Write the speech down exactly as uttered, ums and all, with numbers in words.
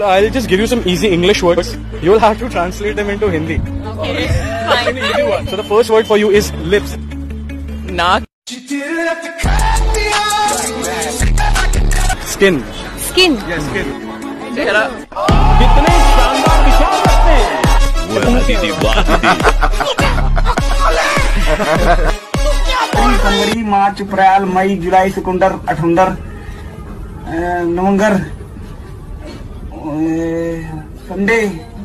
I'll just give you some easy English words. You'll have to translate them into Hindi. Okay, fine. An easy one. So the first word for you is lips. Naak. Skin. Skin. Yes, skin. Chehra. Kitne shandar vishal karte hain. Woh hadi di baat thi. January, March, April, May, July, September, October, November. Sunday.